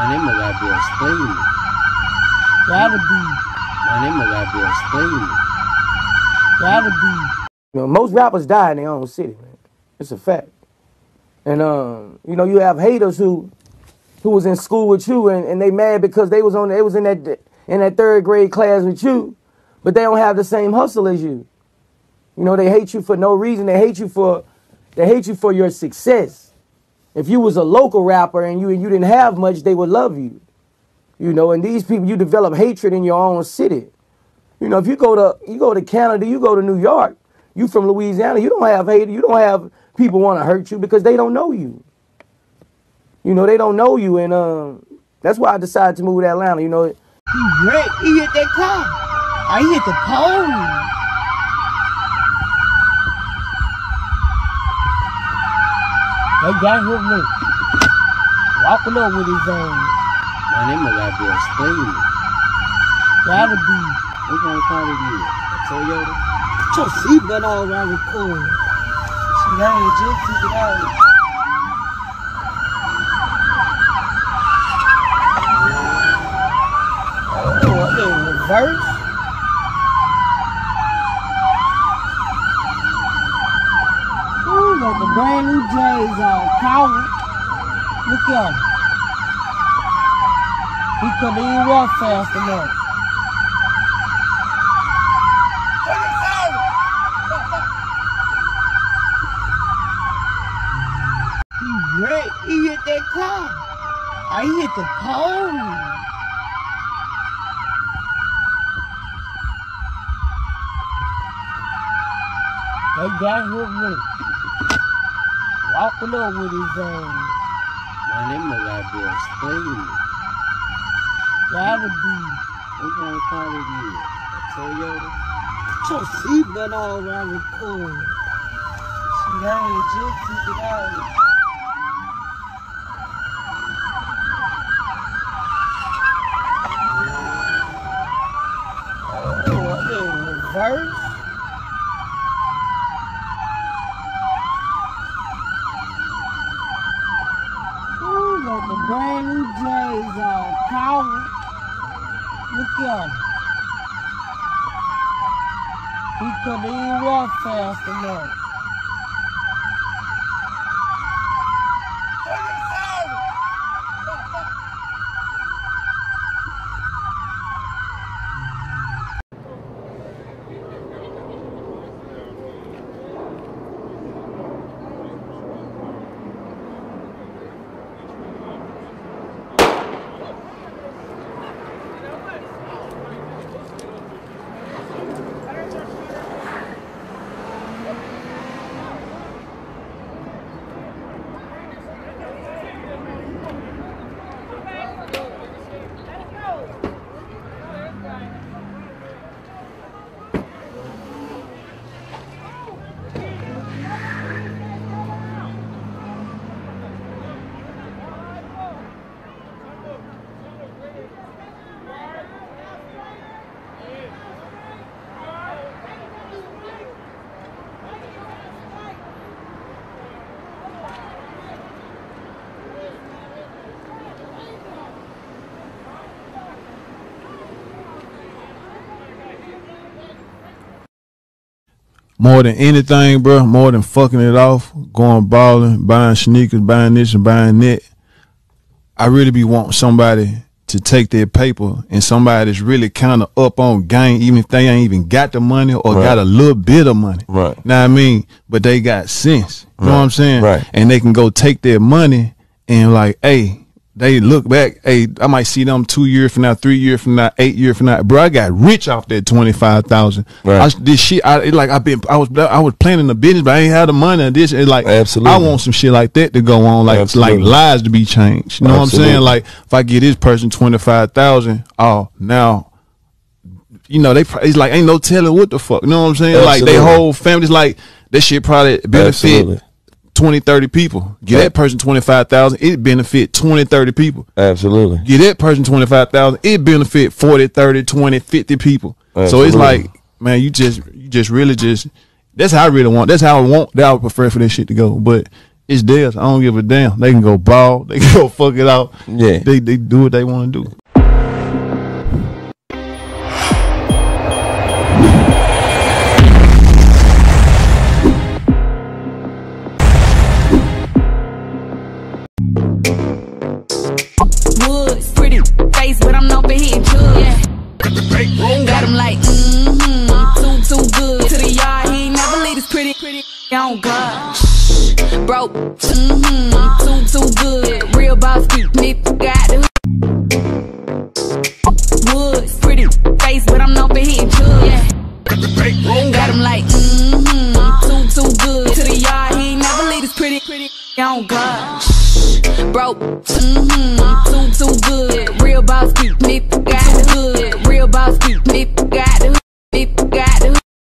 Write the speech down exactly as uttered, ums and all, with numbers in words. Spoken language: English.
My name is Gabriel Stein. Gotta be. My name is Gabriel Stein. Gotta be. You know, most rappers die in their own city, man. It's a fact. And um, you know, you have haters who who was in school with you and, and they mad because they was on they was in that in that third grade class with you, but they don't have the same hustle as you. You know, they hate you for no reason. They hate you for they hate you for your success. If you was a local rapper and you and you didn't have much, they would love you. You know, and these people, you develop hatred in your own city. You know, if you go to you go to Canada, you go to New York, you from Louisiana, you don't have hate, you don't have people want to hurt you because they don't know you. You know, they don't know you, and um, that's why I decided to move to Atlanta, you know. He, ran, he hit that car. I hit the pole. They got him me. Walking up with his ass. My name is Gabriel Stein. Gotta be. What kind of car is you? A Toyota? Put your seatbelt on while I record. She got it, just took it out. Oh, I'm in reverse. Ooh, got the brand new J's on. Power. Look at him. He couldn't even walk fast enough. He ran, he hit that car. I hit the pole. They got him with me. Walking up with his ass. My name is Gabriel Stein. Gotta be. What kind of car is you? A Toyota? Put your seatbelt on while I record. She got it, just took it out. Oh, I'm in reverse. The brand new J's on. Power. Look at him. He couldn't even walk fast enough. More than anything, bro, more than fucking it off, going balling, buying sneakers, buying this and buying that, I really be wanting somebody to take their paper and somebody that's really kind of up on game, even if they ain't even got the money or right. got a little bit of money. Right. Know what I mean? But they got sense. You right. know what I'm saying? Right. And they can go take their money and like, hey, they look back, hey, I might see them two years from now, three years from now, eight years from now. Bro, I got rich off that twenty five thousand. Right. I, this shit, I like. I been, I was, I was planning the business, but I ain't had the money. And this, it's like, absolutely, I want some shit like that to go on, like, absolutely. Like lives to be changed. You know absolutely. What I'm saying? Like, if I get this person twenty five thousand, oh, now, you know, they, it's like ain't no telling what the fuck. You know what I'm saying? Absolutely. Like, their whole family's like, this shit probably benefit. Absolutely. twenty, thirty people. Get right. that person twenty-five thousand. It benefit twenty, thirty people. Absolutely. Get that person twenty-five thousand. It benefit forty, thirty, twenty, fifty people. Absolutely. So it's like, man, you just, you just really just, that's how I really want. That's how I want. That I would prefer for this shit to go. But It's theirs. I don't give a damn. They can go ball. They can go fuck it out. Yeah. They they do what they want to do. Woods, pretty face, but I'm not for hitting judge. Got him like, mm-hmm, too, too good. To the yard, he ain't never leave this pretty, pretty on God. Broke, mm-hmm, too, too good. Real boss, keep me, got the Woods, pretty face, but I'm not for hitting judge. Got him like, mm-hmm, too, too good. To the yard, he ain't never leave this pretty, pretty on God. Broke, mm-hmm, too, too good.